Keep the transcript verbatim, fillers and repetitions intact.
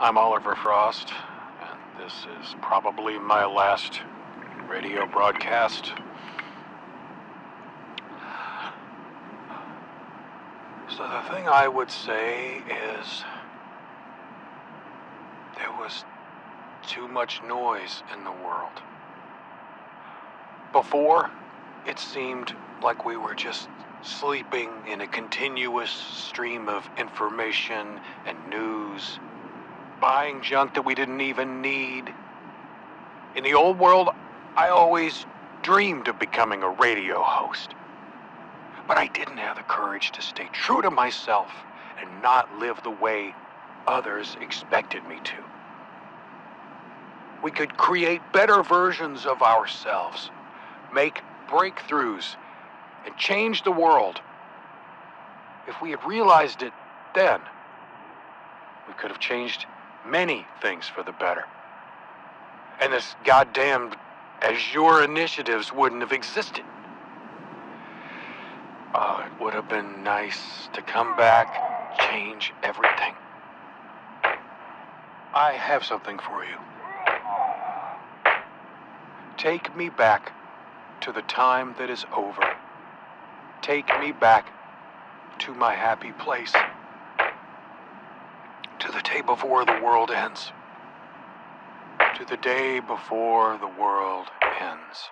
I'm Oliver Frost, and this is probably my last radio broadcast. So the thing I would say is, there was too much noise in the world. Before, it seemed like we were just sleeping in a continuous stream of information and news, buying junk that we didn't even need. In the old world, I always dreamed of becoming a radio host, but I didn't have the courage to stay true to myself and not live the way others expected me to. We could create better versions of ourselves, make breakthroughs, and change the world. If we had realized it then, we could have changed many things for the better. And this goddamn Azure initiatives wouldn't have existed. Oh, it would have been nice to come back, change everything. I have something for you. Take me back to the time that is over. Take me back to my happy place, to the day before the world ends, to the day before the world ends.